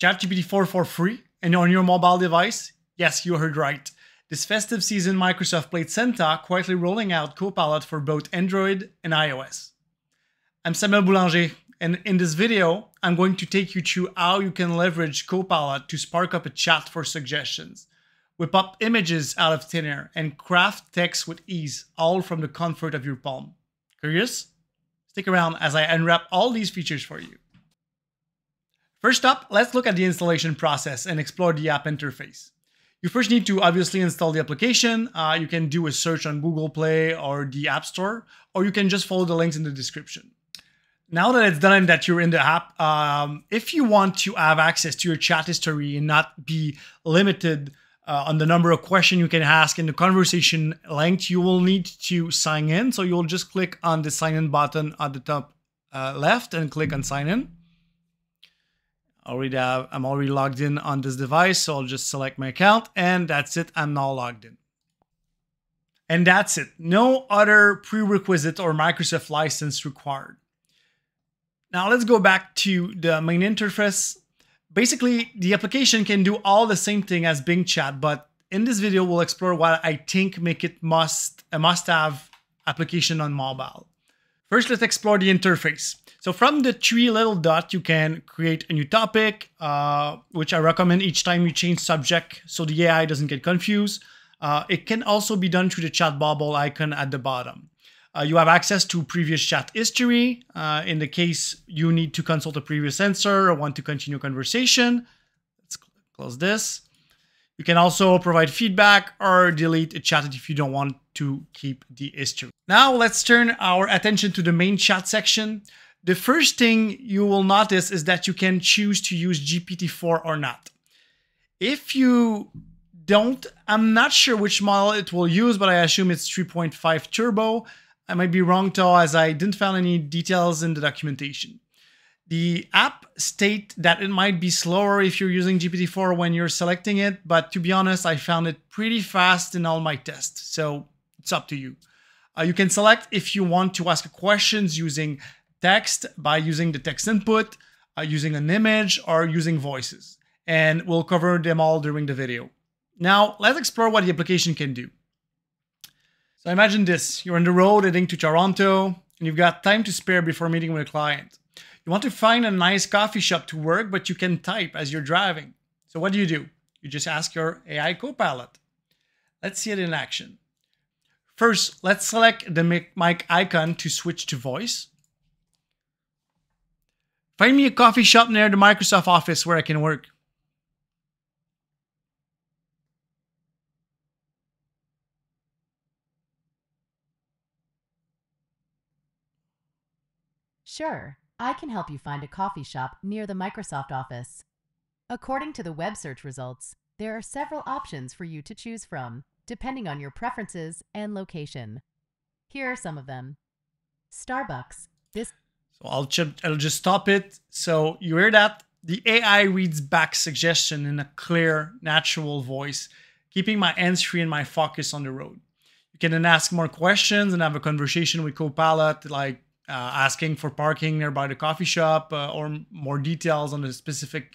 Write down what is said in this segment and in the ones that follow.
ChatGPT-4 for free and on your mobile device? Yes, you heard right. This festive season, Microsoft played Santa, quietly rolling out Copilot for both Android and iOS. I'm Samuel Boulanger, and in this video, I'm going to take you through how you can leverage Copilot to spark up a chat for suggestions, whip up images out of thin air, and craft text with ease, all from the comfort of your palm. Curious? Stick around as I unwrap all these features for you. First up, let's look at the installation process and explore the app interface. You first need to obviously install the application. You can do a search on Google Play or the App Store, or you can just follow the links in the description. Now that it's done and that you're in the app, if you want to have access to your chat history and not be limited on the number of questions you can ask and the conversation length, you will need to sign in. So you'll just click on the sign in button at the top left and click on sign in. I'm already logged in on this device, so I'll just select my account, and that's it. I'm now logged in. And that's it. No other prerequisite or Microsoft license required. Now let's go back to the main interface. Basically, the application can do all the same thing as Bing Chat, but in this video, we'll explore what I think make it a must-have application on mobile. First, let's explore the interface. So from the three little dots, you can create a new topic, which I recommend each time you change subject so the AI doesn't get confused. It can also be done through the chat bubble icon at the bottom. You have access to previous chat history. In the case you need to consult a previous answer or want to continue conversation. Let's close this. You can also provide feedback or delete a chat if you don't want to keep the history. Now let's turn our attention to the main chat section. The first thing you will notice is that you can choose to use GPT-4 or not. If you don't, I'm not sure which model it will use, but I assume it's 3.5 Turbo. I might be wrong though, as I didn't find any details in the documentation. The app states that it might be slower if you're using GPT-4 when you're selecting it, but to be honest, I found it pretty fast in all my tests, so it's up to you. You can select if you want to ask questions using text by using the text input, using an image, or using voices, and we'll cover them all during the video. Now, let's explore what the application can do. So imagine this, you're on the road heading to Toronto, and you've got time to spare before meeting with a client. You want to find a nice coffee shop to work, but you can type as you're driving. So what do? You just ask your AI Copilot. Let's see it in action. First, let's select the mic icon to switch to voice. Find me a coffee shop near the Microsoft office where I can work. Sure, I can help you find a coffee shop near the Microsoft office. According to the web search results, there are several options for you to choose from, depending on your preferences and location. Here are some of them. Starbucks. So I'll just stop it. So you hear that? The AI reads back suggestion in a clear, natural voice, keeping my hands free and my focus on the road. You can then ask more questions and have a conversation with Copilot, like asking for parking nearby the coffee shop or more details on a specific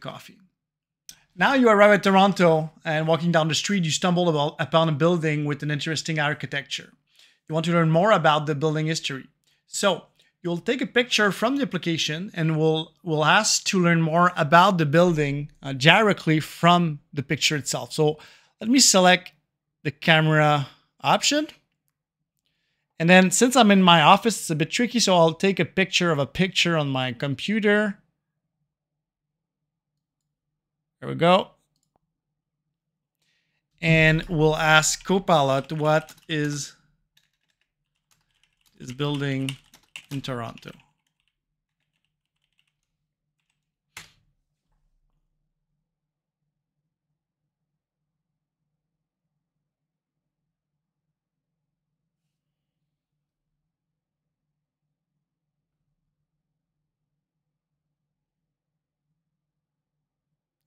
coffee. Now you arrive at Toronto and walking down the street, you stumble upon a building with an interesting architecture. You want to learn more about the building history. So you'll take a picture from the application and we'll ask to learn more about the building directly from the picture itself. So let me select the camera option. And then since I'm in my office, it's a bit tricky, so I'll take a picture of a picture on my computer. There we go. And we'll ask Copilot, what is this building in Toronto?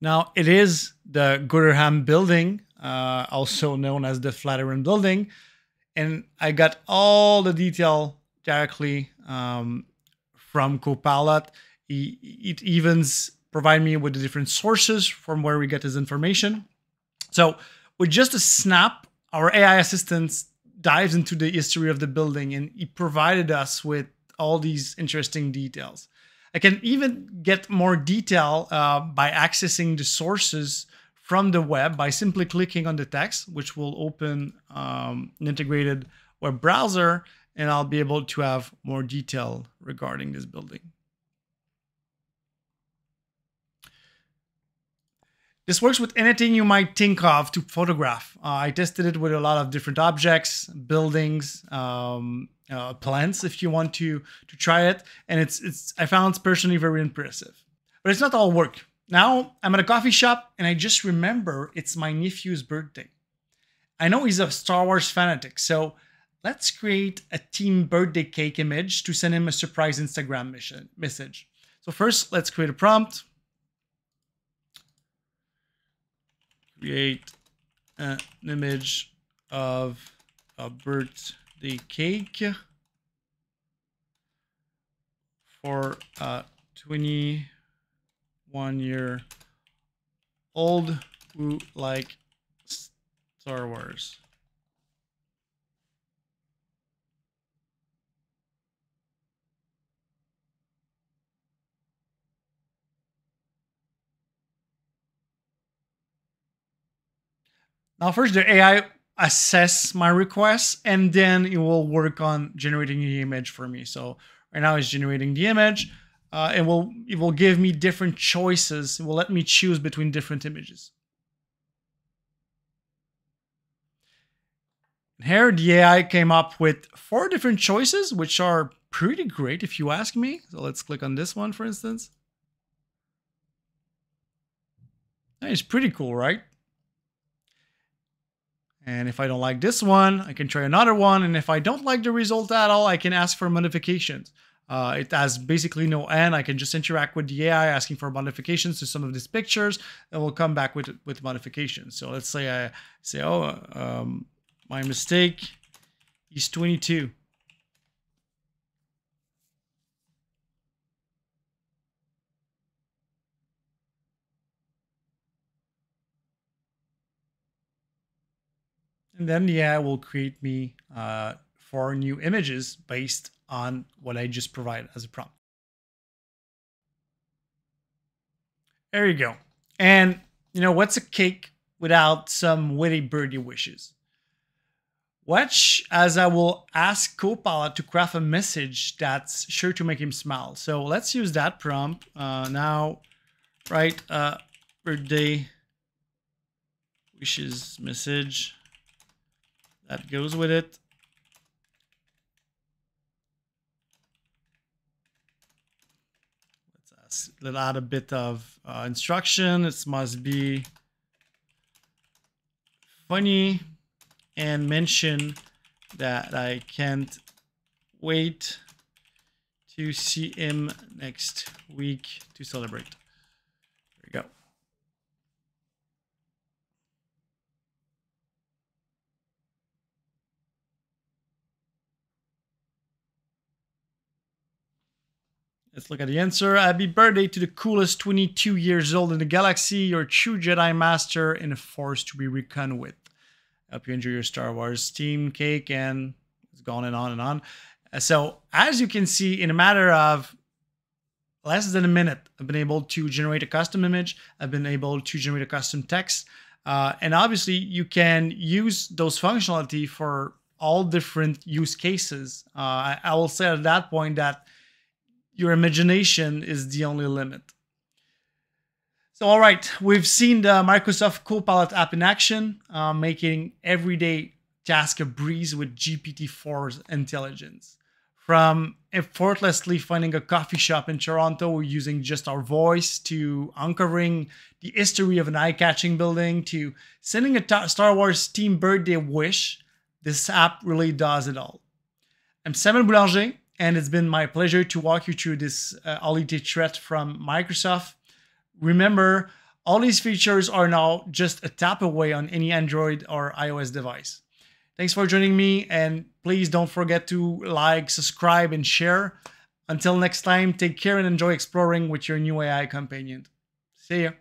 Now, it is the Gooderham building, also known as the Flatiron building. And I got all the detail directly from Copilot. It evens provide me with the different sources from where we get this information. So with just a snap, our AI assistant dives into the history of the building and it provided us with all these interesting details. I can even get more detail by accessing the sources from the web by simply clicking on the text, which will open an integrated web browser, and I'll be able to have more detail regarding this building. This works with anything you might think of to photograph. I tested it with a lot of different objects, buildings, plants, if you want to try it. And I found it's personally very impressive. But it's not all work. Now I'm at a coffee shop and I just remember it's my nephew's birthday. I know he's a Star Wars fanatic, so let's create a team birthday cake image to send him a surprise Instagram message. So first, let's create a prompt. Create an image of a birthday cake for a 21-year-old who likes Star Wars. Now, first, the AI assess my request, and then it will work on generating the image for me. So right now, it's generating the image, and it will give me different choices. It will let me choose between different images. Here, the AI came up with 4 different choices, which are pretty great, if you ask me. So let's click on this one, for instance. That is pretty cool, right? And if I don't like this one, I can try another one. And if I don't like the result at all, I can ask for modifications. It has basically no end. I can just interact with the AI asking for modifications to some of these pictures, and we'll come back with modifications. So let's say I say, oh, my mistake is 22. And then the AI will create me 4 new images based on what I just provide as a prompt. There you go. And you know, what's a cake without some witty birdie wishes? Watch as I will ask Copilot to craft a message that's sure to make him smile. So let's use that prompt. Now write a birthday wishes message that goes with it. Let's add a bit of instruction. It must be funny and mention that I can't wait to see him next week to celebrate. There we go. Let's look at the answer. Happy birthday to the coolest 22 years old in the galaxy. Your true Jedi master and a force to be reckoned with. Hope you enjoy your Star Wars theme cake, and it's gone and on and on. So as you can see, in a matter of less than a minute, I've been able to generate a custom image. I've been able to generate a custom text. And obviously you can use those functionality for all different use cases. I will say at that point that your imagination is the only limit. So, all right, we've seen the Microsoft Copilot app in action, making everyday task a breeze with GPT-4's intelligence. From effortlessly finding a coffee shop in Toronto using just our voice, to uncovering the history of an eye-catching building, to sending a Star Wars team birthday wish, this app really does it all. I'm Samuel Boulanger, and it's been my pleasure to walk you through this holiday threat from Microsoft. Remember, all these features are now just a tap away on any Android or iOS device. Thanks for joining me, and please don't forget to like, subscribe, and share. Until next time, take care and enjoy exploring with your new AI companion. See ya.